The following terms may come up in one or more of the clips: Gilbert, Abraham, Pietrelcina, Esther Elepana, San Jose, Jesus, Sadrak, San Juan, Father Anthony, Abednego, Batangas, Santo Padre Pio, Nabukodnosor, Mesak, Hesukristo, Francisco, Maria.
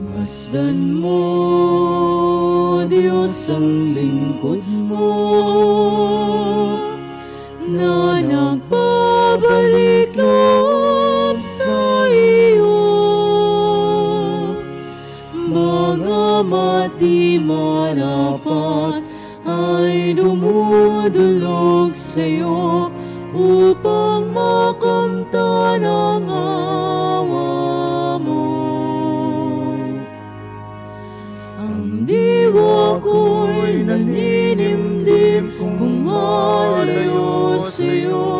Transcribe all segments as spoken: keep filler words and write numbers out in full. Masdan mo, Diyos, ang lingkod mo, na nagbabalik loob sa iyo. Mga matimanapag ay dumudulog sa iyo upang makamtan ang awa mo. Diwa ko'y naninimdim kung malayo sa'yo.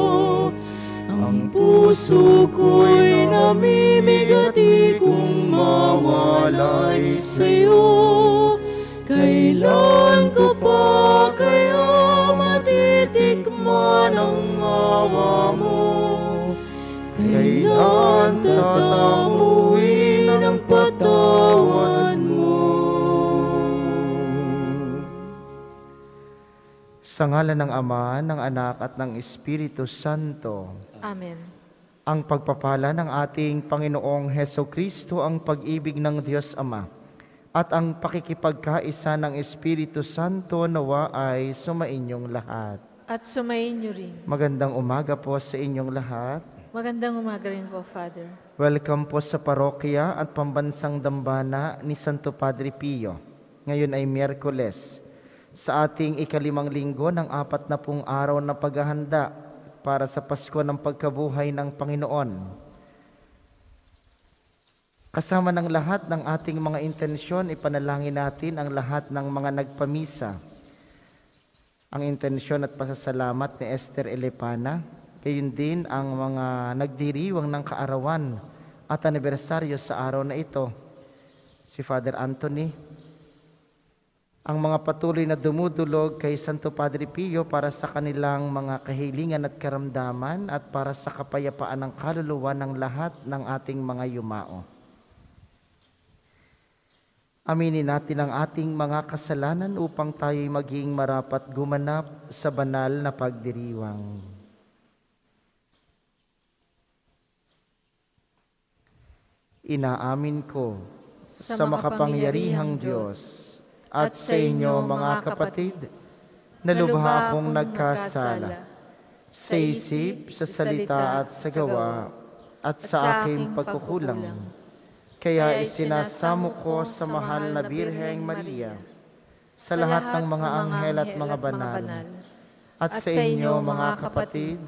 Ang puso ko'y namimigati kung mawalay sa'yo. Kailan ko pa kaya matitikman ang awa mo? Kailan tatamuin ang patawan mo? Sa ngalan ng Ama, ng Anak, at ng Espiritu Santo. Amen. Ang pagpapala ng ating Panginoong Hesukristo, ang pag-ibig ng Diyos Ama, at ang pakikipagkaisa ng Espiritu Santo nawa ay sumainyong lahat. At sumainyo rin. Magandang umaga po sa inyong lahat. Magandang umaga rin po, Father. Welcome po sa parokya at pambansang dambana ni Santo Padre Pio. Ngayon ay Miyerkules. Sa ating ikalimang linggo ng apat na pung araw na paghahanda para sa Pasko ng Pagkabuhay ng Panginoon. Kasama ng lahat ng ating mga intensyon, ipanalangin natin ang lahat ng mga nagpamisa. Ang intensyon at pasasalamat ni Esther Elepana, gayon din ang mga nagdiriwang ng kaarawan at anibersaryo sa araw na ito. Si Father Anthony, ang mga patuloy na dumudulog kay Santo Padre Pio para sa kanilang mga kahilingan at karamdaman at para sa kapayapaan ng kaluluwa ng lahat ng ating mga yumao. Aminin natin ang ating mga kasalanan upang tayo'y maging marapat gumanap sa banal na pagdiriwang. Inaamin ko sa, sa makapangyarihang Diyos at sa inyo, mga kapatid, na lubha akong nagkasala sa isip, sa salita at sa gawa at sa aking pagkukulang. Kaya isinasamo ko sa mahal na Birheng Maria, sa lahat ng mga anghel at mga banal, at sa inyo, mga kapatid,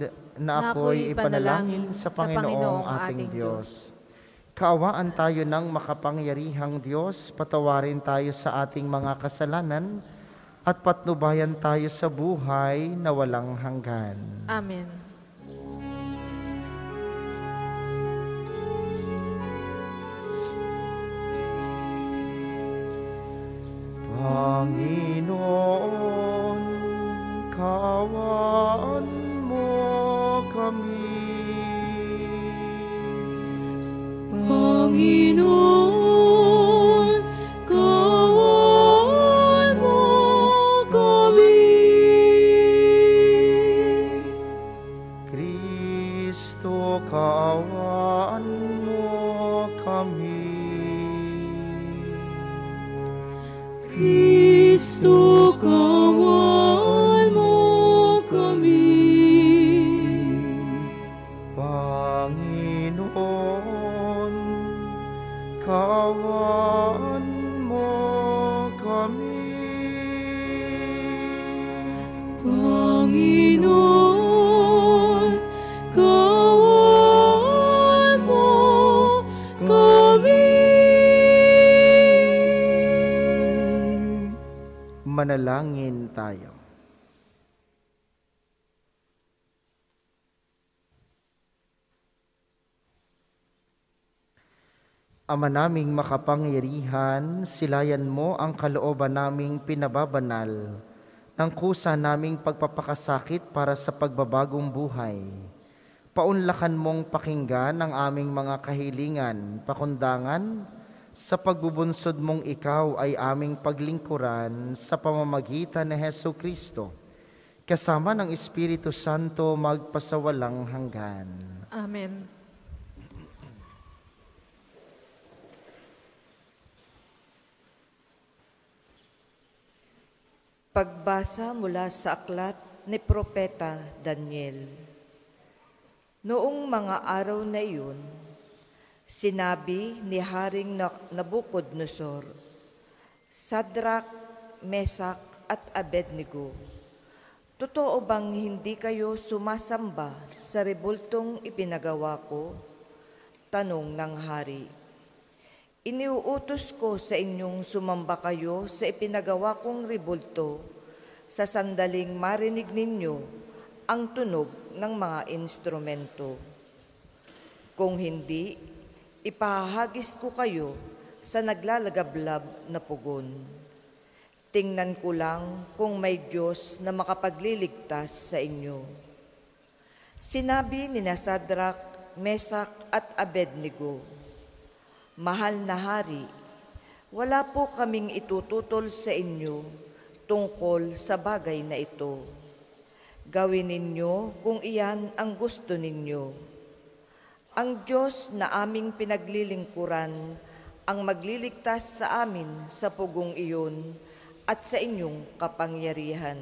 na ako'y ipanalangin sa Panginoong ating Diyos. Kaawaan tayo ng makapangyarihang Diyos, patawarin tayo sa ating mga kasalanan, at patnubayan tayo sa buhay na walang hanggan. Amen. Panginoon, kaawaan mo kami. Panginoon, kaawaan mo kami. Kristo, kaawaan mo kami. Kristo, kaawaan mo kami. Panginoon, kaawaan mo kami. Panginoon, kaawaan mo kami. Manalangin tayo. Ama naming makapangyarihan, silayan mo ang kalooban naming pinababanal ng kusa naming pagpapakasakit para sa pagbabagong buhay. Paunlakan mong pakinggan ang aming mga kahilingan, pakundangan sa pagbubunsod mong ikaw ay aming paglingkuran sa pamamagitan ni Hesukristo, kasama ng Espiritu Santo magpasawalang hanggan. Amen. Pagbasa mula sa aklat ni Propeta Daniel. Noong mga araw na iyon, sinabi ni Haring Nabukodnosor, Sadrak, Mesak at Abednego, totoo bang hindi kayo sumasamba sa rebultong ipinagawa ko? Tanong ng hari. Iniuutos ko sa inyong sumamba kayo sa ipinagawa kong ribulto sa sandaling marinig ninyo ang tunog ng mga instrumento. Kung hindi, ipahagis ko kayo sa naglalagablab na pugon. Tingnan ko lang kung may Diyos na makapagliligtas sa inyo. Sinabi ni Sadrak, Mesak at Abednego, Mahal na hari, wala po kaming itututol sa inyo tungkol sa bagay na ito. Gawin ninyo kung iyan ang gusto ninyo. Ang Diyos na aming pinaglilingkuran ang magliligtas sa amin sa pugong iyon at sa inyong kapangyarihan.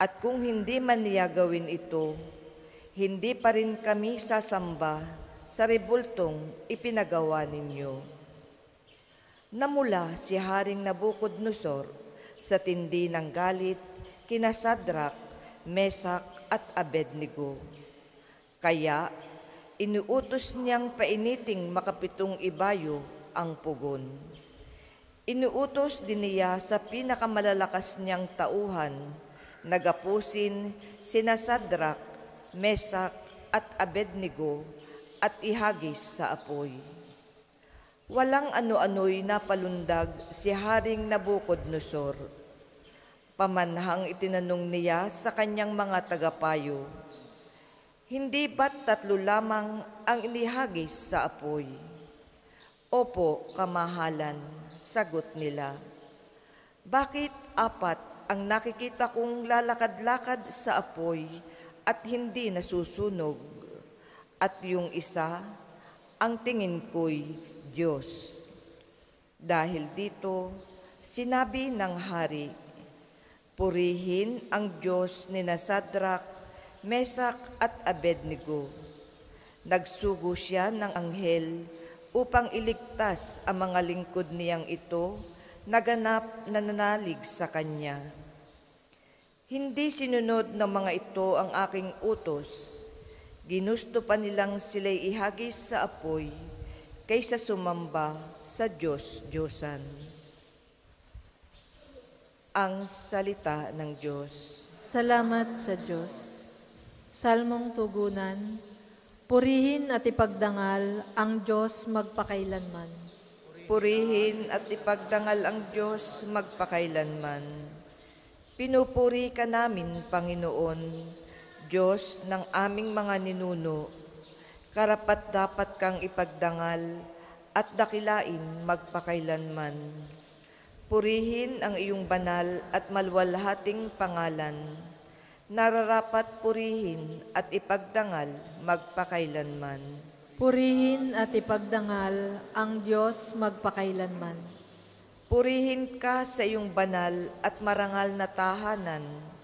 At kung hindi man niya gawin ito, hindi pa rin kami sasamba sa rebultong ipinagawa ninyo. Namula si Haring Nabukodnosor sa tindi ng galit kina Sadrak, Mesak at Abednego. Kaya inuutos niyang painiting makapitong ibayo ang pugon. Inuutos din niya sa pinakamalalakas niyang tauhan na gapusin sina Sadrak, Mesak at Abednego at ihagis sa apoy. Walang ano-ano'y napalundag si Haring Nabukodnosor. Pamanhang itinanong niya sa kanyang mga tagapayo, Hindi ba't tatlo lamang ang inihagis sa apoy? Opo, kamahalan, sagot nila. Bakit apat ang nakikita kong lalakad-lakad sa apoy at hindi nasusunog? At yung isa, ang tingin ko'y Diyos. Dahil dito, sinabi ng hari, Purihin ang Diyos ni Sadrak, Mesak at Abednego. Nagsugo siya ng anghel upang iligtas ang mga lingkod niyang ito na ganap na nanalig sa kanya. Hindi sinunod ng mga ito ang aking utos. Ginusto pa nilang sila'y ihagis sa apoy kaysa sumamba sa Diyos-Diyosan. Ang salita ng Diyos. Salamat sa Diyos. Salmong tugunan, Purihin at ipagdangal ang Diyos magpakailanman. Purihin at ipagdangal ang Diyos magpakailanman. Pinupuri ka namin, Panginoon, Diyos ng aming mga ninuno, karapat dapat kang ipagdangal at dakilain magpakailanman. Purihin ang iyong banal at maluwalhating pangalan, nararapat purihin at ipagdangal magpakailanman. Purihin at ipagdangal ang Diyos magpakailanman. Purihin ka sa iyong banal at marangal na tahanan,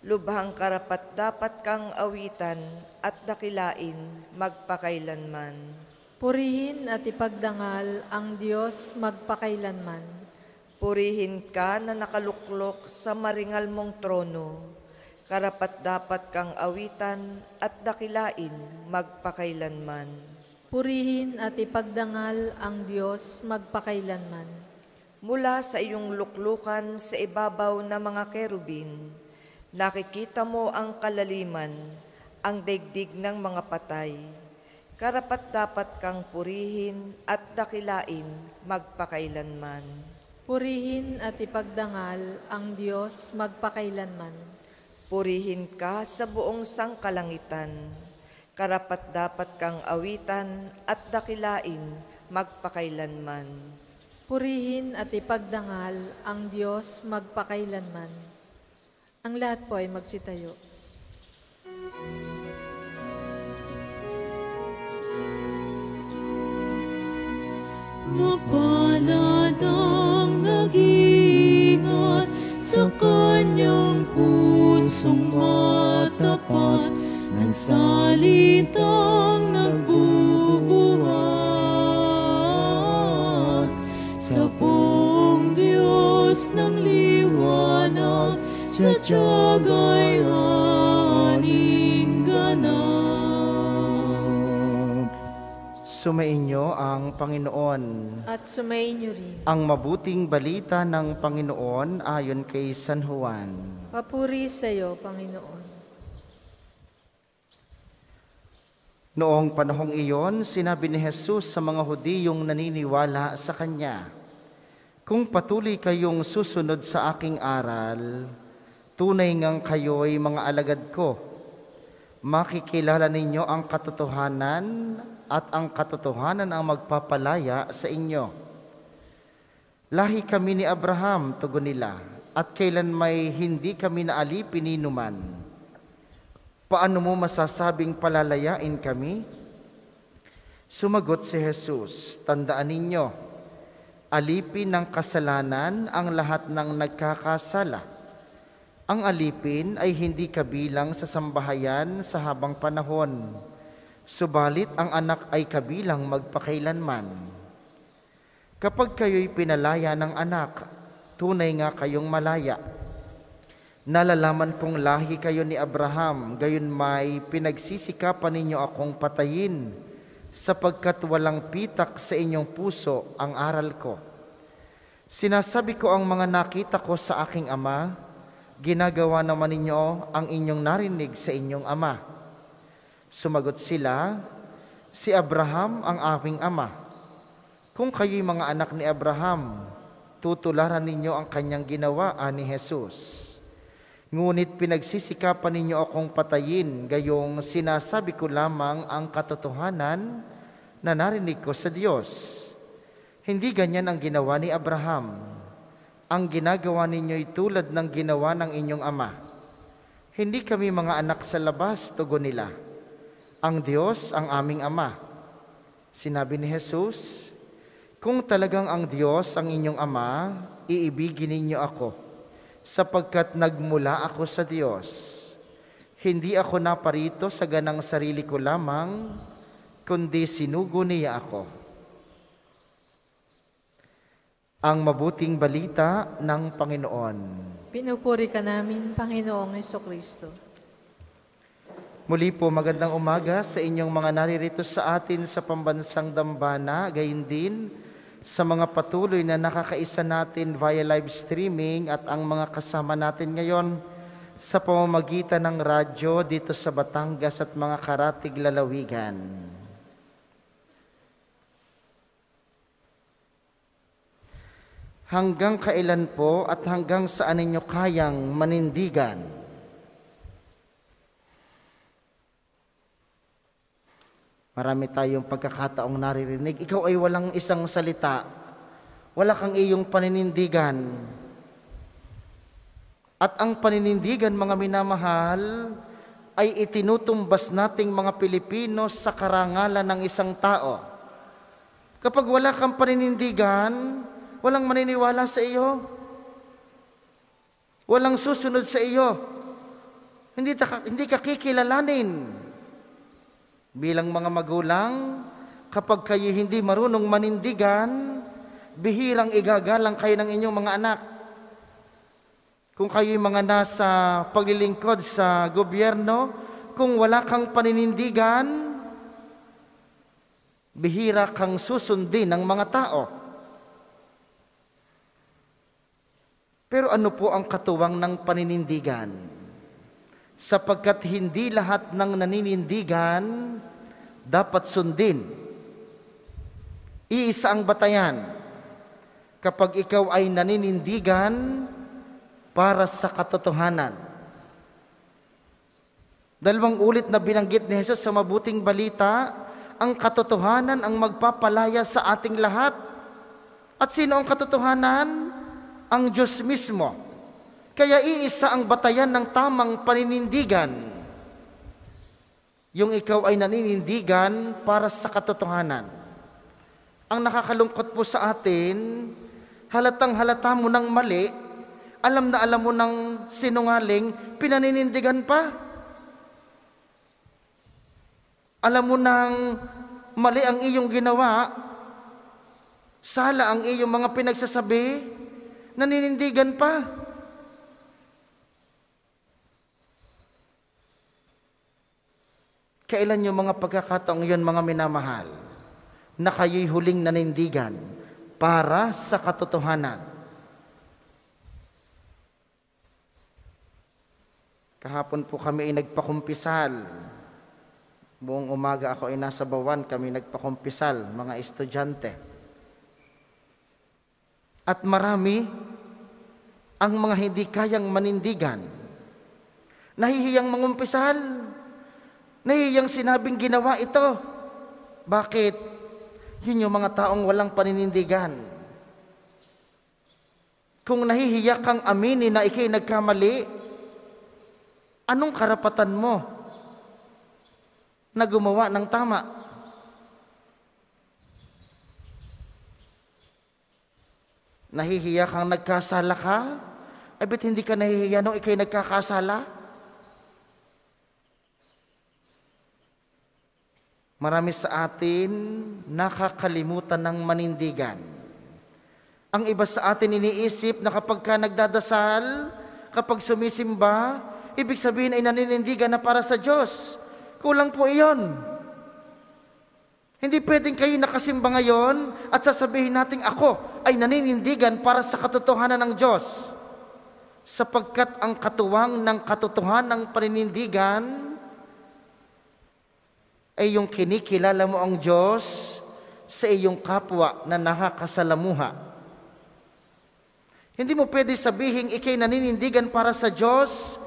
lubhang karapat dapat kang awitan at dakilain magpakailanman. Purihin at ipagdangal ang Diyos magpakailanman. Purihin ka na nakaluklok sa maringal mong trono, karapat dapat kang awitan at dakilain magpakailanman. Purihin at ipagdangal ang Diyos magpakailanman. Mula sa iyong luklukan sa ibabaw na mga kerubin, nakikita mo ang kalaliman, ang daigdig ng mga patay. Karapat dapat kang purihin at dakilain magpakailanman. Purihin at ipagdangal ang Diyos magpakailanman. Purihin ka sa buong sangkalangitan. Karapat dapat kang awitan at dakilain magpakailanman. Purihin at ipagdangal ang Diyos magpakailanman. Ang lahat po ay magsitayo. Mapalad ang nag-ingat sa pusong matapat ng salitang nagbubuhat. Sa buong Diyos ng liwanag, sa tiyag ay aning ganap. Sumainyo ang Panginoon. At sumainyo rin. Ang mabuting balita ng Panginoon ayon kay San Juan. Papuri sa iyo, Panginoon. Noong panahong iyon, sinabi ni Jesus sa mga Hudiyong naniniwala sa Kanya, "Kung patuloy kayong susunod sa aking aral, tunay ngang kayo'y mga alagad ko. Makikilala ninyo ang katotohanan at ang katotohanan ang magpapalaya sa inyo. Lahi kami ni Abraham," tugon nila, "at kailan may hindi kami naalipin ni numan. Paano mo masasabing palalayain kami?" Sumagot si Jesus, "Tandaan ninyo, alipin ng kasalanan ang lahat ng nagkakasala. Ang alipin ay hindi kabilang sa sambahayan sa habang panahon, subalit ang anak ay kabilang magpakailanman. Kapag kayo'y pinalaya ng anak, tunay nga kayong malaya. Nalalaman kong lahi kayo ni Abraham, gayon may pinagsisikapan ninyo akong patayin, sapagkat walang pitak sa inyong puso ang aral ko. Sinasabi ko ang mga nakita ko sa aking ama, ginagawa naman ninyo ang inyong narinig sa inyong ama." Sumagot sila, "Si Abraham ang aming ama. Kung kayo'y mga anak ni Abraham, tutularan ninyo ang kanyang ginawa," ani Jesus. "Ngunit pinagsisikapan ninyo akong patayin, gayong sinasabi ko lamang ang katotohanan na narinig ko sa Diyos. Hindi ganyan ang ginawa ni Abraham. Ang ginagawa ninyo'y tulad ng ginawa ng inyong ama. Hindi kami mga anak sa labas," tugon nila, "ang Diyos ang aming ama." Sinabi ni Jesus, "Kung talagang ang Diyos ang inyong ama, iibigin ninyo ako, sapagkat nagmula ako sa Diyos. Hindi ako naparito sa ganang sarili ko lamang, kundi sinugo niya ako." Ang mabuting balita ng Panginoon. Pinupuri ka namin, Panginoong Hesukristo. Muli po, magandang umaga sa inyong mga naririto sa atin sa pambansang dambana, gayon din sa mga patuloy na nakakaisa natin via live streaming at ang mga kasama natin ngayon sa pamamagitan ng radyo dito sa Batangas at mga karatig lalawigan. Hanggang kailan po at hanggang saan ninyo kayang manindigan? Marami tayong pagkakataong naririnig. Ikaw ay walang isang salita. Wala kang iyong paninindigan. At ang paninindigan, mga minamahal, ay itinutumbas nating mga Pilipino sa karangalan ng isang tao. Kapag wala kang paninindigan, walang maniniwala sa iyo. Walang susunod sa iyo. Hindi, ta, hindi ka kikilalanin. Bilang mga magulang, kapag kayo hindi marunong manindigan, bihirang igagalang kayo ng inyong mga anak. Kung kayo'y mga nasa paglilingkod sa gobyerno, kung wala kang paninindigan, bihira kang susundin ng mga tao. Pero ano po ang katuwang ng paninindigan? Sapagkat hindi lahat ng naninindigan dapat sundin. Iisa ang batayan. Kapag ikaw ay naninindigan para sa katotohanan. Dalawang ulit na binanggit ni Jesus sa mabuting balita, ang katotohanan ang magpapalaya sa ating lahat. At sino ang katotohanan? Ang Diyos mismo. Kaya iisa ang batayan ng tamang paninindigan. Yung ikaw ay naninindigan para sa katotohanan. Ang nakakalungkot po sa atin, halatang halata mo ng mali alam na alam mo ng sinungaling, pinaninindigan pa. Alam mo ng mali ang iyong ginawa, sala ang iyong mga pinagsasabi, naninindigan pa. Kailan yung mga pagkakataong yun, mga minamahal, na kayo'y huling nanindigan para sa katotohanan? Kahapon po kami ay nagpakumpisal. Buong umaga ako ay nasa Bawan, kami nagpakumpisal, mga estudyante. At marami ang mga hindi kayang manindigan. Nahihiyang mangumpisal. Nahihiyang sinabing ginawa ito. Bakit? Yun yung mga taong walang paninindigan. Kung nahihiya kang aminin na ikay nagkamali, anong karapatan mo na gumawa ng tama? Nahihiya kang nagkasala ka? Ay, ba't hindi ka nahihiya nung ikay nagkakasala? Marami sa atin nakakalimutan ng manindigan. Ang iba sa atin iniisip na kapag ka nagdadasal, kapag sumisimba, ibig sabihin ay naninindigan na para sa Diyos. Kulang po iyon. Hindi pwedeng kayo nakasimba ngayon at sasabihin natin ako ay naninindigan para sa katotohanan ng Diyos. Sapagkat ang katuwang ng katotohanan ng paninindigan ay yung kinikilala mo ang Diyos sa iyong kapwa na nakakasalamuha. Hindi mo pwede sabihin ikay naninindigan para sa Diyos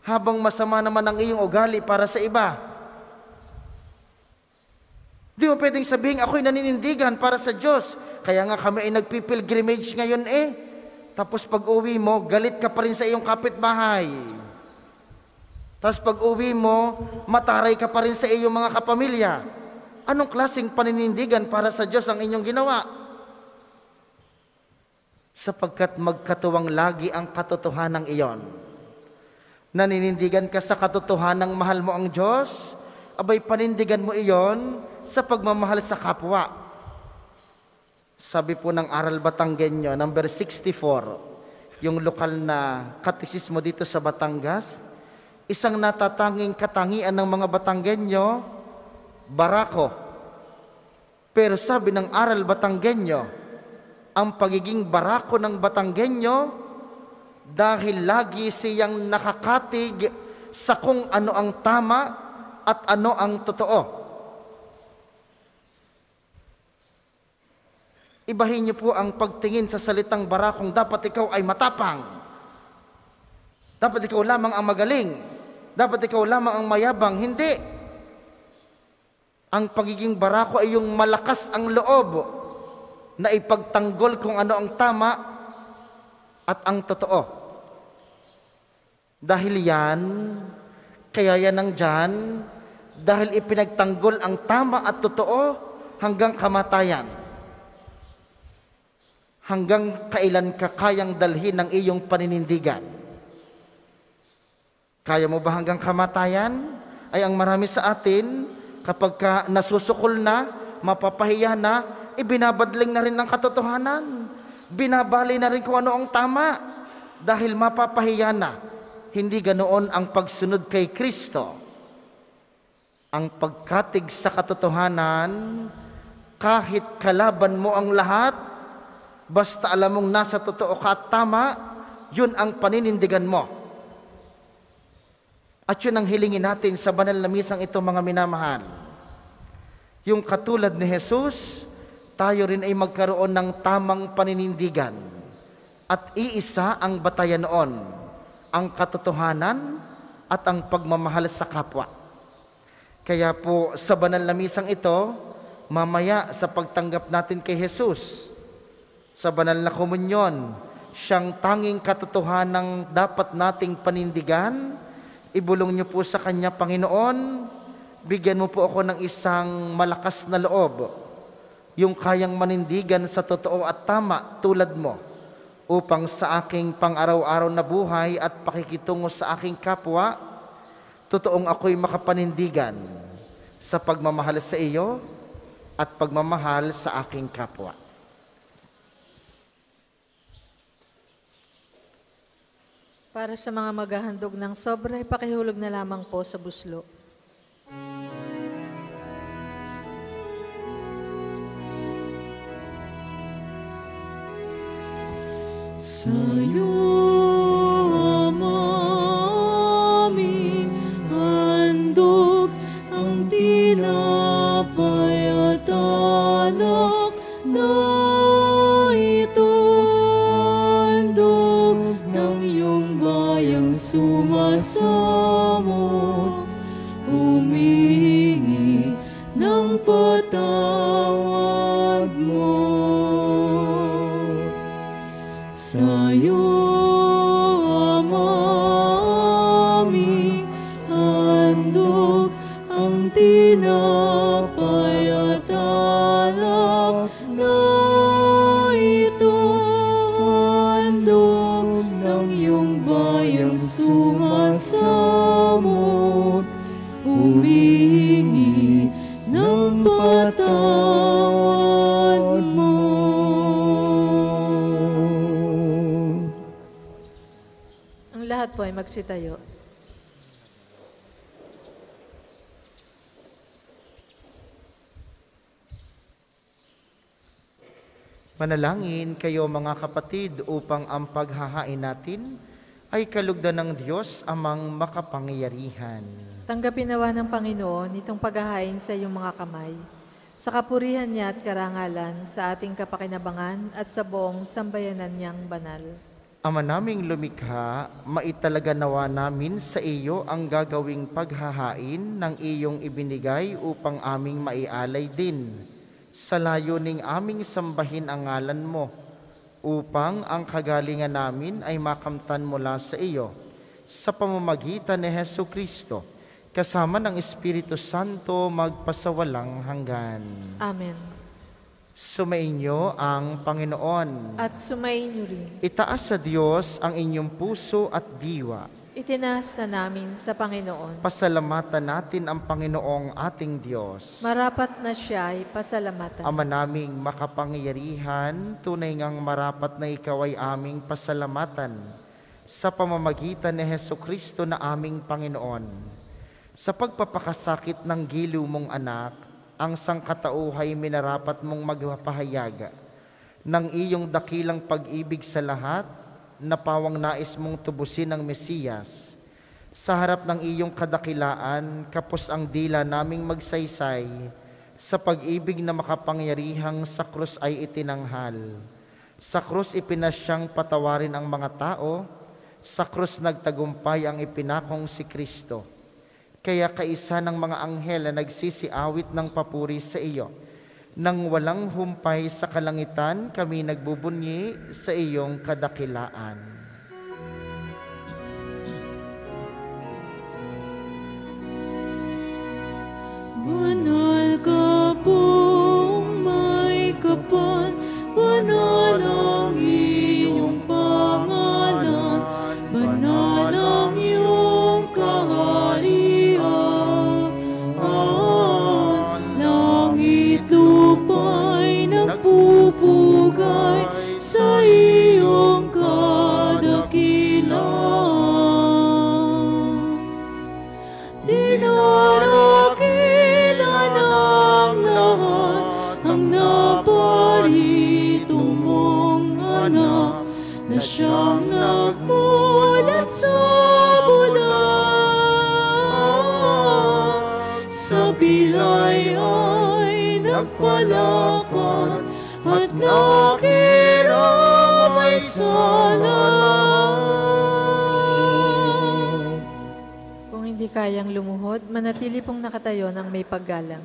habang masama naman ang iyong ugali para sa iba. Di mo pwedeng sabihin, ako'y naninindigan para sa Diyos. Kaya nga kami ay nagpipilgrimage ngayon eh. Tapos pag-uwi mo, galit ka pa rin sa iyong kapitbahay. Tapos pag-uwi mo, mataray ka pa rin sa iyong mga kapamilya. Anong klaseng paninindigan para sa Diyos ang inyong ginawa? Sapagkat magkatuwang lagi ang katotohanan ng iyon. Naninindigan ka sa katotohanan ng mahal mo ang Diyos, abay panindigan mo iyon sa pagmamahal sa kapwa. Sabi po ng Aral Batanggenyo, number sixty-four, yung lokal na katisismo dito sa Batangas, isang natatanging katangian ng mga Batanggenyo, barako. Pero sabi ng Aral Batanggenyo, ang pagiging barako ng Batanggenyo, dahil lagi siyang nakakatig sa kung ano ang tama at ano ang totoo. Ibahin niyo po ang pagtingin sa salitang barakong. Dapat ikaw ay matapang. Dapat ikaw lamang ang magaling. Dapat ikaw lamang ang mayabang. Hindi. Ang pagiging barako ay yung malakas ang loob na ipagtanggol kung ano ang tama at ang totoo. Dahil yan, kaya yan ang dyan, dahil ipinagtanggol ang tama at totoo hanggang kamatayan. Hanggang kailan ka kayang dalhin ng iyong paninindigan? Kaya mo ba hanggang kamatayan? Ay ang marami sa atin, kapag ka nasusukol na, mapapahiya na, ibinabadling na rin ng katotohanan. Binabali na rin kung ano ang tama, dahil mapapahiya na. Hindi ganoon ang pagsunod kay Kristo. Ang pagkatig sa katotohanan, kahit kalaban mo ang lahat, basta alam mong nasa totoo ka at tama, yun ang paninindigan mo. At yun ang hilingin natin sa banal na misang ito, mga minamahal. Yung katulad ni Jesus, tayo rin ay magkaroon ng tamang paninindigan. At iisa ang batayan noon, ang katotohanan at ang pagmamahal sa kapwa. Kaya po sa banal na misang ito, mamaya sa pagtanggap natin kay Jesus, sa banal na komunyon, siyang tanging katotohanan dapat nating panindigan. Ibulong niyo po sa Kanya, Panginoon, bigyan mo po ako ng isang malakas na loob, yung kayang manindigan sa totoo at tama tulad mo. upang sa aking pang-araw-araw na buhay at pakikitungo sa aking kapwa, totoong ako'y makapanindigan sa pagmamahal sa iyo at pagmamahal sa aking kapwa. Para sa mga maghahandog ng sobre, pakihulog na lamang po sa buslo. Sa'yo, aming handog ang tinapay at anak na ito, handog ng iyong bayang sumasamo, humingi ng patawad mo. Sa'yo, Ama, aming handog ang tinapay at alak na ito, handog ng iyong bayang sumasamot, humingi ng patawad mo. Lahat po ay magsitayo. Manalangin kayo mga kapatid upang ang paghahain natin ay kalugdan ng Diyos amang makapangyarihan. Tanggapin nawa ng Panginoon itong paghahain sa iyong mga kamay, sa kapurihan niya at karangalan, sa ating kapakinabangan at sa buong sambayanan niyang banal. Ama naming lumikha, maitalaga nawa namin sa iyo ang gagawing paghahain ng iyong ibinigay upang aming maialay din. Sa layuning aming sambahin ang ngalan mo, upang ang kagalingan namin ay makamtan mula sa iyo. Sa pamamagitan ni Hesukristo, kasama ng Espiritu Santo magpasawalang hanggan. Amen. Sumainyo ang Panginoon. At sumainyo rin. Itaas sa Diyos ang inyong puso at diwa. Itinaas na namin sa Panginoon. Pasalamatan natin ang Panginoong ating Diyos. Marapat na siya ay pasalamatan. Ama naming makapangyarihan, tunay ngang marapat na ikaw ay aming pasalamatan sa pamamagitan ni Hesukristo na aming Panginoon. Sa pagpapakasakit ng giliw mong anak, ang sangkatauhay minarapat mong magpahayag ng iyong dakilang pag-ibig sa lahat na pawang nais mong tubusin ng Mesiyas. Sa harap ng iyong kadakilaan, kapos ang dila naming magsaysay sa pag-ibig na makapangyarihang sa krus ay itinanghal. Sa krus ipinasyang patawarin ang mga tao, sa krus nagtagumpay ang ipinakong si Kristo. Kaya kaisa ng mga anghel na nagsisiawit ng papuri sa iyo. Nang walang humpay sa kalangitan, kami nagbubunyi sa iyong kadakilaan. Banal ka pong may kapal, banal ang iyong pangalan, banal ang iyong kaharian. Lupa'y nagpupugay sa iyong kadakilaan. Dinadakila ng lahat ang naparito mong anak na siyang nagmulat sa bulan. Sa pilay ay nagpalakad at nakiramay salang. Kung hindi kayang lumuhod, manatili pong nakatayo ng may paggalang.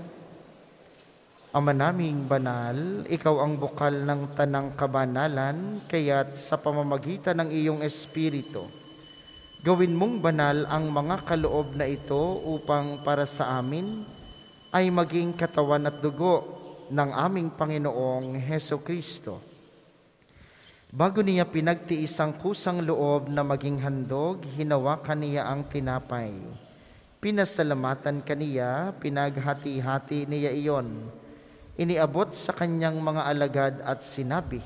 Ama naming banal, ikaw ang bukal ng tanang kabanalan, kaya't sa pamamagitan ng iyong espiritu, gawin mong banal ang mga kaloob na ito upang para sa amin ay maging katawan at dugo ng aming Panginoong Hesukristo. Bago niya pinagtiis ang kusang loob na maging handog, hinawakan niya ang tinapay. Pinasalamatan kaniya, pinaghati-hati niya iyon. Iniabot sa kanyang mga alagad at sinabi,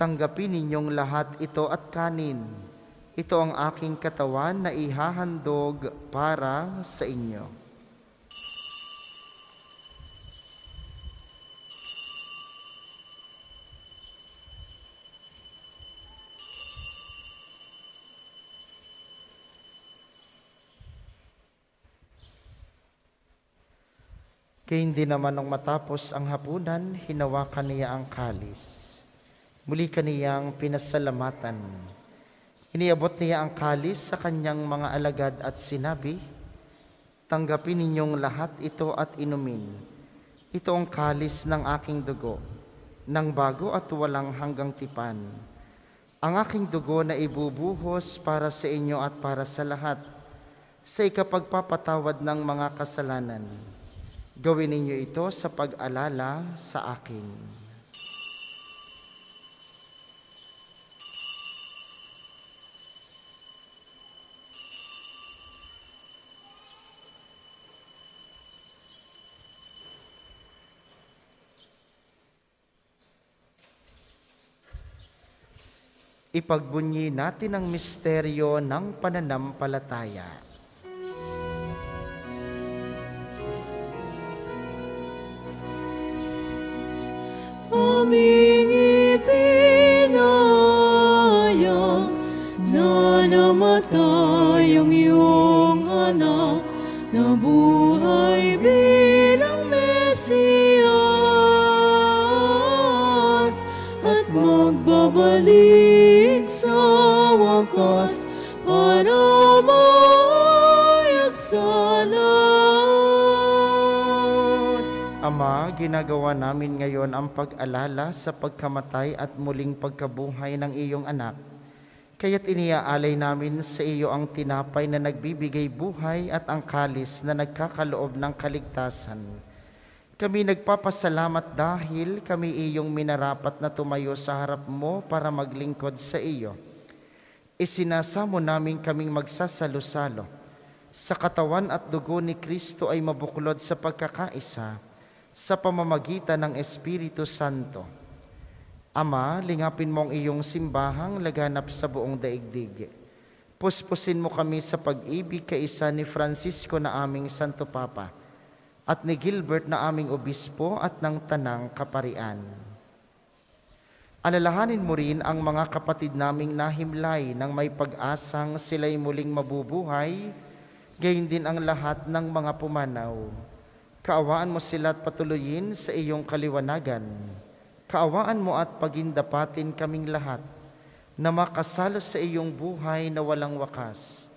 "Tanggapin ninyong lahat ito at kanin. Ito ang aking katawan na ihahandog para sa inyo." Kaya hindi naman nung matapos ang hapunan, hinawakan niya ang kalis. Muli kaniyang pinasalamatan. Iniabot niya ang kalis sa kanyang mga alagad at sinabi, "Tanggapin ninyong lahat ito at inumin. Ito ang kalis ng aking dugo, ng bago at walang hanggang tipan. Ang aking dugo na ibubuhos para sa inyo at para sa lahat, sa ikapagpapatawad ng mga kasalanan. Gawin ninyo ito sa pag-alala sa akin." Ipagbunyi natin ang misteryo ng pananampalataya. Aming ipinayag na namatay ang iyong anak na buhay bilang Mesiyas at magbabalik sa wakas para maayag sa Ama, ginagawa namin ngayon ang pag-alala sa pagkamatay at muling pagkabuhay ng iyong anak. Kaya't iniaalay namin sa iyo ang tinapay na nagbibigay buhay at ang kalis na nagkakaloob ng kaligtasan. Kami nagpapasalamat dahil kami iyong minarapat na tumayo sa harap mo para maglingkod sa iyo. Isinasamo namin kaming magsasalo-salo. Sa katawan at dugo ni Kristo ay mabuklod sa pagkakaisa, sa pamamagitan ng Espiritu Santo. Ama, lingapin mong iyong simbahang laganap sa buong daigdig. Puspusin mo kami sa pag-ibig kaisa ni Francisco na aming Santo Papa at ni Gilbert na aming obispo at ng Tanang Kaparian. Alalahanin mo rin ang mga kapatid naming nahimlay nang may pag-asang sila'y muling mabubuhay, gayon din ang lahat ng mga pumanaw. Kaawaan mo sila at patuloyin sa iyong kaliwanagan. Kaawaan mo at pagindapatin kaming lahat na makasalo sa iyong buhay na walang wakas.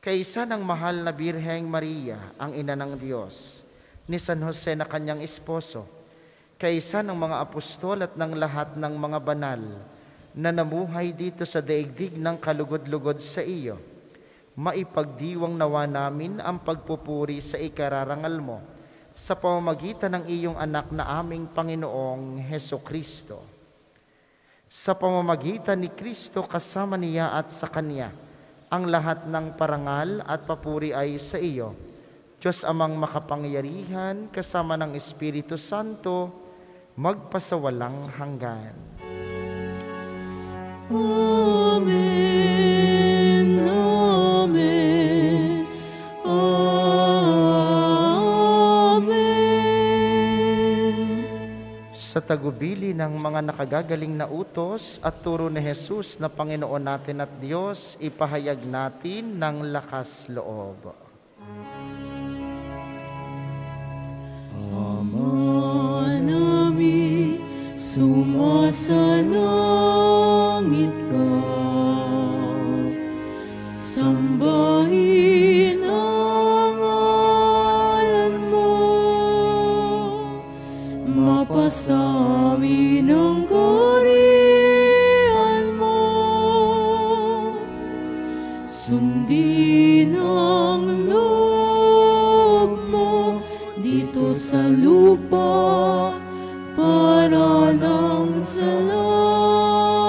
Kaisa ng mahal na Birheng Maria, ang ina ng Diyos, ni San Jose na kanyang esposo, kaisa ng mga apostol at ng lahat ng mga banal na namuhay dito sa daigdig ng kalugod-lugod sa iyo, maipagdiwang nawa namin ang pagpupuri sa ikararangal mo sa pamamagitan ng iyong anak na aming Panginoong Hesukristo. Sa pamamagitan ni Kristo kasama niya at sa Kanya, ang lahat ng parangal at papuri ay sa iyo, Diyos amang makapangyarihan kasama ng Espiritu Santo, magpasawalang hanggan. Amen, amen, amen. Sa tagubili ng mga nakagagaling na utos at turo ni Jesus na Panginoon natin at Diyos, ipahayag natin ng lakas loob. Ama namin, sumasalangit ka, sambahin ang ngalan mo, mapasawi ng kaharian mo, sundin ang loob mo dito sa lupa para ng salat.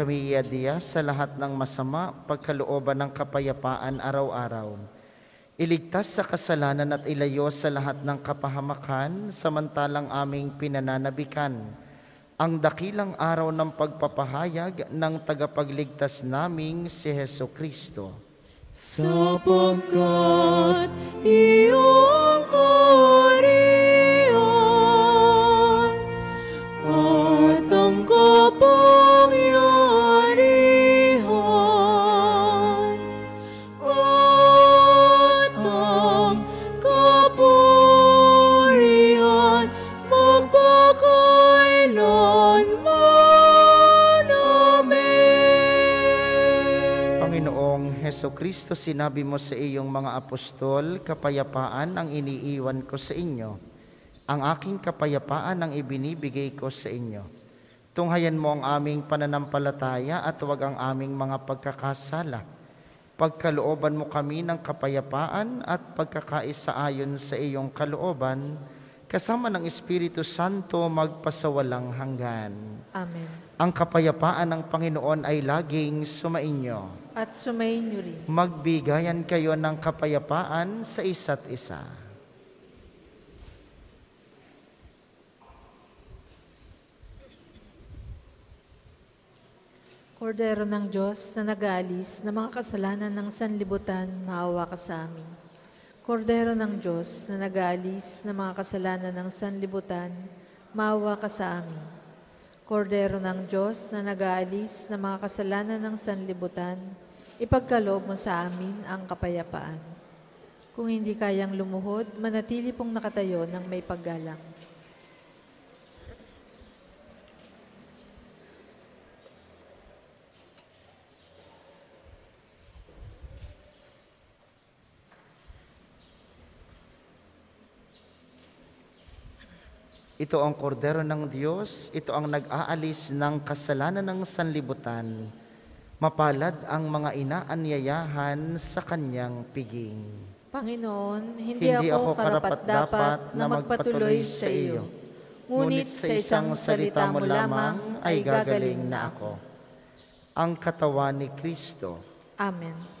Kami iadya sa lahat ng masama, pagkalooban ng kapayapaan araw-araw. Iligtas sa kasalanan at ilayo sa lahat ng kapahamakan, samantalang aming pinananabikan ang dakilang araw ng pagpapahayag ng tagapagligtas naming si Hesukristo. Sapagkat iyong kaharian at ang kapangyarihan Hesukristo, sinabi mo sa iyong mga apostol, kapayapaan ang iniiwan ko sa inyo. Ang aking kapayapaan ang ibinibigay ko sa inyo. Tunghayan mo ang aming pananampalataya at huwag ang aming mga pagkakasala. Pagkalooban mo kami ng kapayapaan at pagkakaisa ayon sa iyong kalooban, kasama ng Espiritu Santo magpasawalang hanggan. Amen. Ang kapayapaan ng Panginoon ay laging sumainyo. At sumainyo rin. Magbigayan kayo ng kapayapaan sa isa't isa. Kordero ng Diyos na nag-aalis ng mga kasalanan ng sanlibutan, maawa ka sa amin. Kordero ng Diyos na nag-aalis ng mga kasalanan ng sanlibutan, maawa ka sa amin. Kordero ng Diyos na nag-aalis ng mga kasalanan ng sanlibutan, ipagkaloob mo sa amin ang kapayapaan. Kung hindi kayang lumuhod, manatili pong nakatayo ng may paggalang. Ito ang kordero ng Diyos, ito ang nag-aalis ng kasalanan ng sanlibutan. Mapalad ang mga inaanyayahan sa kanyang piging. Panginoon, hindi, hindi ako karapat-dapat na magpatuloy sa iyo. Ngunit sa isang salita mo lamang ay gagaling na ako. Ang katawan ni Kristo. Amen.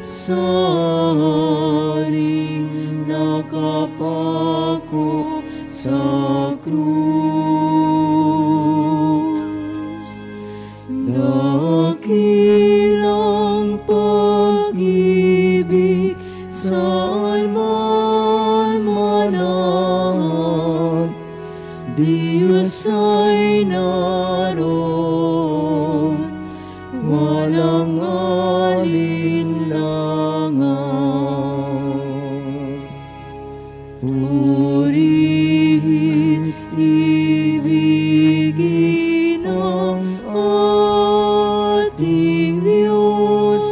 Sorry, nakapako Sua cruz, dakilang pag-ibig sa'y mananahan, Diyos ay naroon, walang alinlangan. Purihin, ibigin ang ating Diyos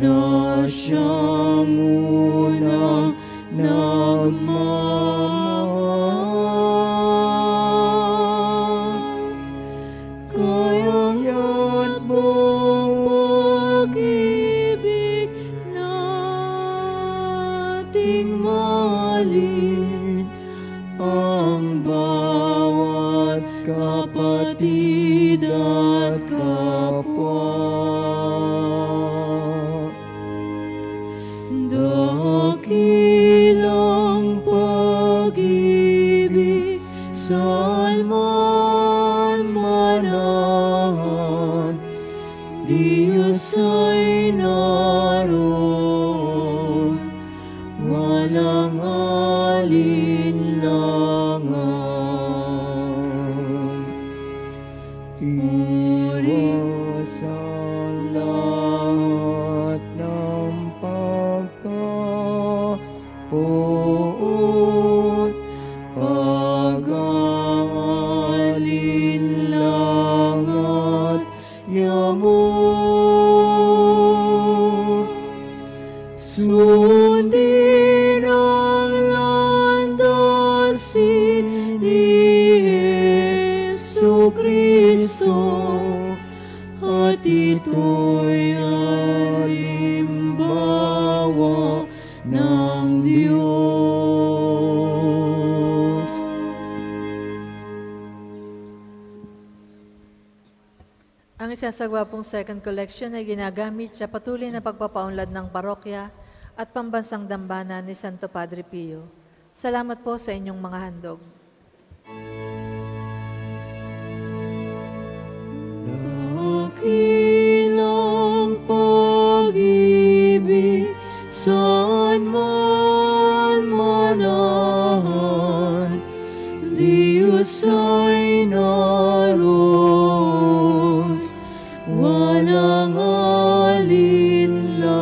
na siyang unang nagmamahal. Kayang ya't buong pag-ibig nating mahalin ang bawat kapatid at kapwa. Dakilang pag-ibig sa'y mananahan, Diyos ay naroon, walang alinlangan. Iwas ang lahat ng pagkapuot, pag-aalinlang at yamot. Sundin ang landasin ni Hesukristo at ito'y halimbawa ng Diyos. Ang isasagawa pong second collection ay ginagamit sa patuloy na pagpapaunlad ng parokya at pambansang dambana ni Santo Padre Pio. Salamat po sa inyong mga handog. Dakilang pag-ibig saan man manahan, Diyos ay naroon, walang alinlangan.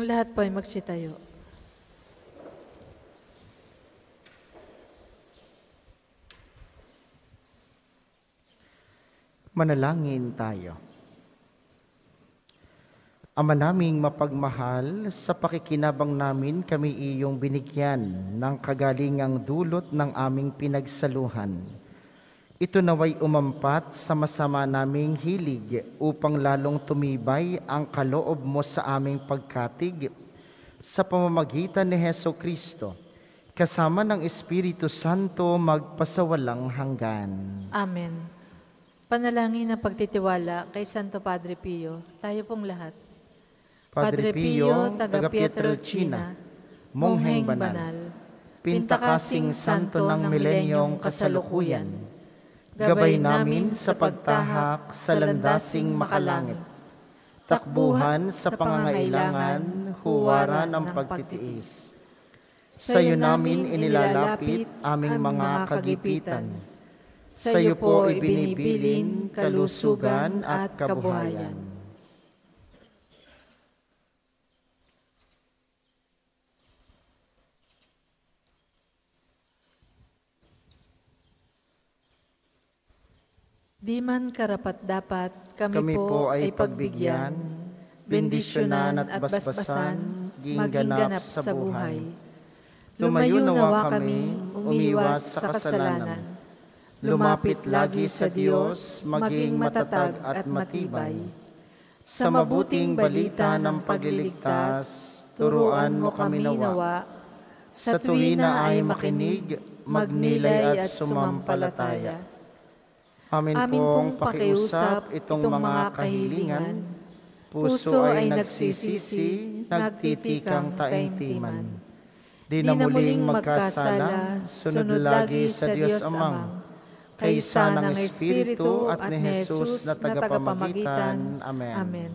Ang lahat po ay magsitayo. Manalangin tayo. Ama naming mapagmahal, sa pakikinabang namin kami iyong binigyan ng kagalingang dulot ng aming pinagsaluhan. Ito naway umampat sa masama naming hilig upang lalong tumibay ang kaloob mo sa aming pagkatig sa pamamagitan ni Hesukristo, kasama ng Espiritu Santo magpasawalang hanggan. Amen. Panalangin ng pagtitiwala kay Santo Padre Pio, tayo pong lahat. Padre Pio, taga Pietrelcina, mongheng banal, pintakasing santo ng milenyong kasalukuyan, gabay namin sa pagtahak sa landasing makalangit, takbuhan sa pangangailangan, huwaran ng pagtitiis. Sa iyo namin inilalapit aming mga kagipitan, sa iyo po ibinibilin kalusugan at kabuhayan. Di man karapat-dapat, kami, kami po ay pagbigyan, bendisyonan at basbasan, maginganap sa buhay. Lumayo nawa kami, umiwas sa kasalanan, lumapit lagi sa Diyos, maging matatag at matibay. Sa mabuting balita ng pagliligtas, turuan mo kami nawa. Sa tuwi na ay makinig, magnilay at sumampalataya. Amin pong pakiusap itong mga kahilingan. Puso ay nagsisisi, nagtitikang taimtiman. Di na muling magkasala, sunod lagi sa Diyos Amang, kaysa ng Espiritu at ni Jesus na tagapamagitan. Amen. Amen.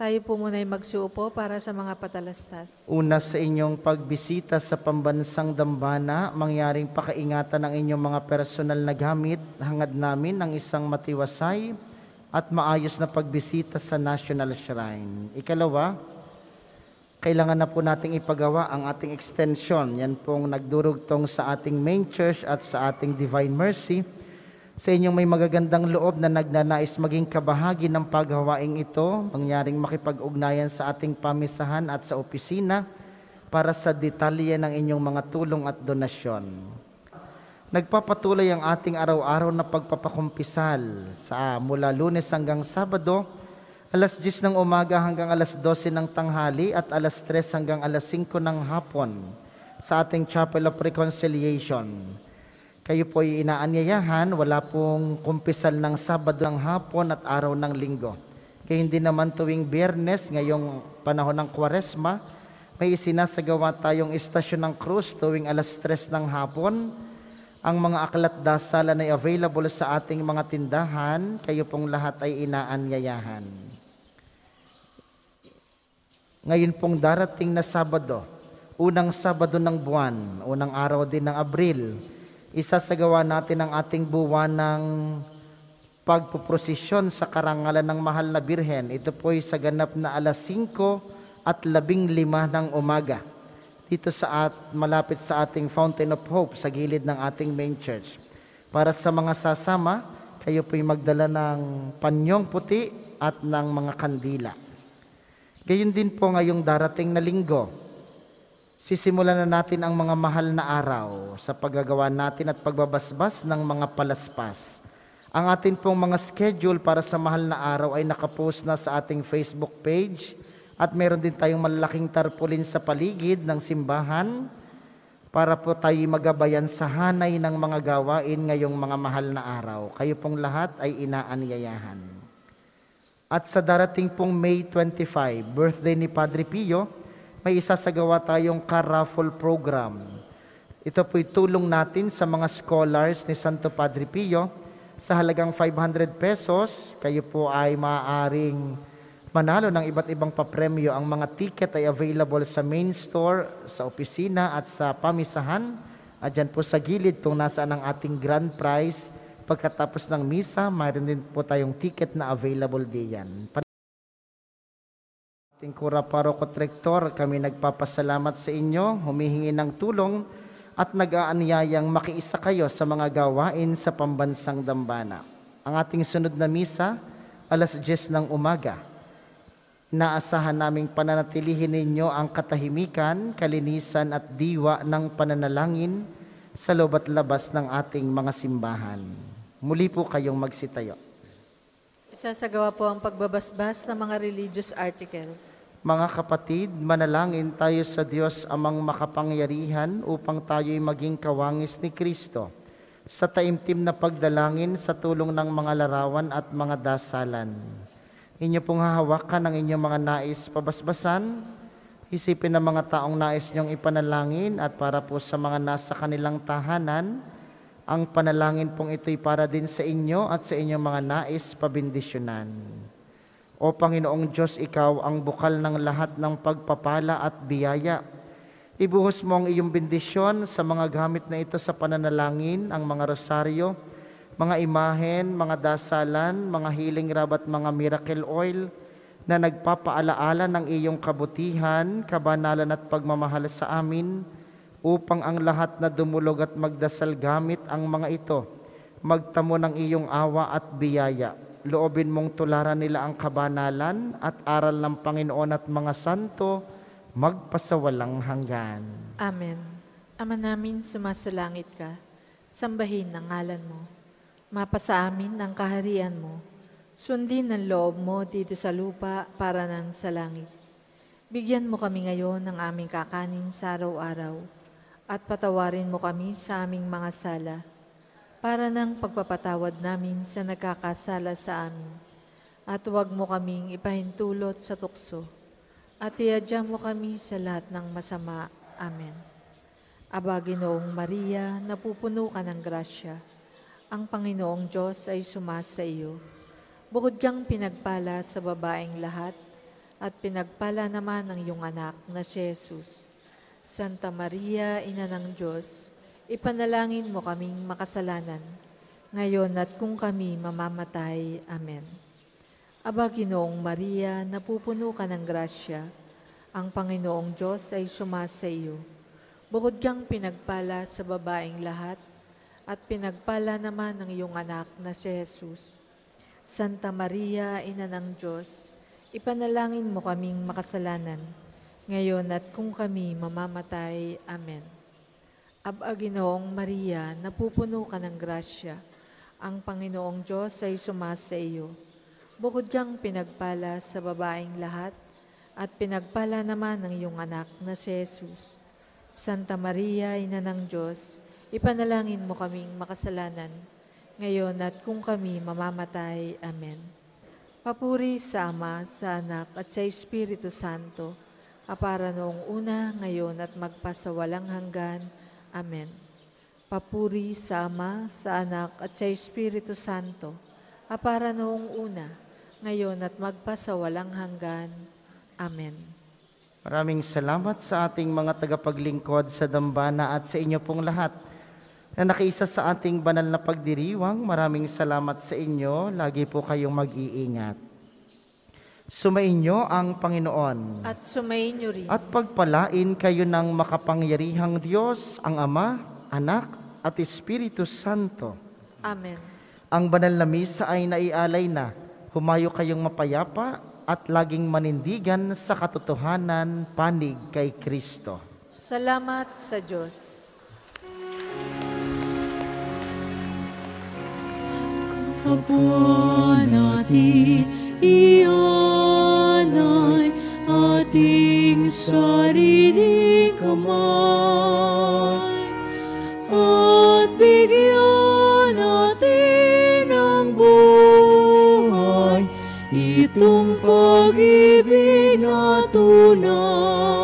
Tayo po muna'y magsuupo para sa mga patalastas. Una, sa inyong pagbisita sa pambansang dambana, mangyaring pakaingatan ang inyong mga personal na gamit. Hangad namin ang isang matiwasay at maayos na pagbisita sa National Shrine. Ikalawa, kailangan na po nating ipagawa ang ating extension. Yan pong nagdurugtong sa ating main church at sa ating Divine Mercy. Sa inyong may magagandang loob na nagnanais maging kabahagi ng paghawaing ito, mangyaring makipag-ugnayan sa ating pamisahan at sa opisina para sa detalye ng inyong mga tulong at donasyon. Nagpapatuloy ang ating araw-araw na pagpapakumpisal sa mula Lunes hanggang Sabado, alas diyes ng umaga hanggang alas dose ng tanghali at alas tres hanggang alas singko ng hapon sa ating Chapel of Reconciliation. Kayo po ay inaanyayahan, wala pong kumpisal ng Sabado ng hapon at araw ng Linggo. Kaya hindi naman tuwing Biyernes, ngayong panahon ng Kwaresma, may isinasagawa tayong istasyon ng krus tuwing alas tres ng hapon. Ang mga aklat dasalan ay available sa ating mga tindahan. Kayo pong lahat ay inaanyayahan. Ngayon pong darating na Sabado, unang Sabado ng buwan, unang araw din ng Abril, isasagawa natin ang ating buwan ng pagpuprosisyon sa karangalan ng mahal na Birhen. Ito po ay sa ganap na alas singko at labing lima ng umaga. Dito sa at, malapit sa ating Fountain of Hope sa gilid ng ating main church. Para sa mga sasama, kayo po'y magdala ng panyong puti at ng mga kandila. Gayon din po ngayong darating na Linggo, sisimulan na natin ang mga mahal na araw sa paggagawa natin at pagbabasbas ng mga palaspas. Ang atin pong mga schedule para sa mahal na araw ay nakapost na sa ating Facebook page at meron din tayong malaking tarpaulin sa paligid ng simbahan para po tayo magabayan sa hanay ng mga gawain ngayong mga mahal na araw. Kayo pong lahat ay inaanyayahan. At sa darating pong May twenty-five, birthday ni Padre Pio, may isasagawa tayong raffle program. Ito po'y tulong natin sa mga scholars ni Santo Padre Pio. Sa halagang five hundred pesos, kayo po ay maaaring manalo ng iba't ibang papremyo. Ang mga ticket ay available sa main store, sa opisina at sa pamisahan. At dyan po sa gilid kung nasaan ang ating grand prize. Pagkatapos ng misa, mayroon din po tayong ticket na available diyan. Ating Kura Paroko Trektor, kami nagpapasalamat sa inyo, humihingi ng tulong at nag-aanyayang makiisa kayo sa mga gawain sa pambansang dambana. Ang ating sunod na misa, alas diyes ng umaga. Naasahan naming pananatilihin ninyo ang katahimikan, kalinisan at diwa ng pananalangin sa loob at labas ng ating mga simbahan. Muli po kayong magsitayo. Isasagawa po ang pagbabasbas ng mga religious articles. Mga kapatid, manalangin tayo sa Diyos Amang makapangyarihan upang tayo'y maging kawangis ni Kristo sa taimtim na pagdalangin sa tulong ng mga larawan at mga dasalan. Inyo pong hahawakan ang inyong mga nais pabasbasan, isipin ang mga taong nais niyong ipanalangin at para po sa mga nasa kanilang tahanan, ang panalangin pong ito'y para din sa inyo at sa inyong mga nais pabindisyonan. O Panginoong Diyos, Ikaw ang bukal ng lahat ng pagpapala at biyaya. Ibuhos mo ang iyong bendisyon sa mga gamit na ito sa pananalangin, ang mga rosaryo, mga imahen, mga dasalan, mga healing rub at mga miracle oil na nagpapaalaala ng iyong kabutihan, kabanalan at pagmamahal sa amin upang ang lahat na dumulog at magdasal gamit ang mga ito, magtamo ng iyong awa at biyaya. Loobin mong tularan nila ang kabanalan at aral ng Panginoon at mga santo, magpasawalang hanggan. Amen. Ama namin, sumasalangit ka. Sambahin ang ngalan mo. Mapasa amin ang kaharian mo. Sundin ang loob mo dito sa lupa para nang sa langit. Bigyan mo kami ngayon ng aming kakanin sa araw-araw at patawarin mo kami sa aming mga sala para nang pagpapatawad namin sa nagkakasala sa amin. At huwag mo kaming ipahintulot sa tukso. At iadya mo kami sa lahat ng masama. Amen. Aba, Ginoong Maria, napupuno ka ng grasya. Ang Panginoong Diyos ay sumasa iyo. Bukod kang pinagpala sa babaeng lahat, at pinagpala naman ang iyong anak na si Jesus. Santa Maria, Ina ng Diyos, ipanalangin mo kaming makasalanan, ngayon at kung kami mamamatay. Amen. Aba, Ginoong Maria, napupuno ka ng grasya. Ang Panginoong Diyos ay sumasa iyo. Bukod kang pinagpala sa babaeng lahat, at pinagpala naman ang iyong anak na si Jesus. Santa Maria, Ina ng Diyos, ipanalangin mo kaming makasalanan, ngayon at kung kami mamamatay. Amen. Aba, Ginoong Maria, napupuno ka ng grasya. Ang Panginoong Diyos ay sumasa iyo. Bukod kang pinagpala sa babaeng lahat, at pinagpala naman ang iyong anak na si Jesus. Santa Maria, Ina ng Diyos, ipanalangin mo kaming makasalanan, ngayon at kung kami mamamatay. Amen. Papuri sa Ama, sa Anak, at sa Espiritu Santo, apara noong una, ngayon at magpasawalang hanggan. Amen. Papuri sa Ama, sa Anak, at sa Espiritu Santo, apara noong una, ngayon at magpasawalang hanggan. Amen. Maraming salamat sa ating mga tagapaglingkod sa Dambana at sa inyo pong lahat na nakiisa sa ating banal na pagdiriwang. Maraming salamat sa inyo. Lagi po kayong mag-iingat. Sumainyo ang Panginoon. At sumainyo rin. At pagpalain kayo ng makapangyarihang Diyos, ang Ama, Anak, at Espiritu Santo. Amen. Ang banal na misa ay naialay na. Humayo kayong mapayapa at laging manindigan sa katotohanan, panig kay Kristo. Salamat sa Diyos. Apo natin, iyan ay ating sariling kamay at bigyan natin ng buhay itong pag-ibig na tunay.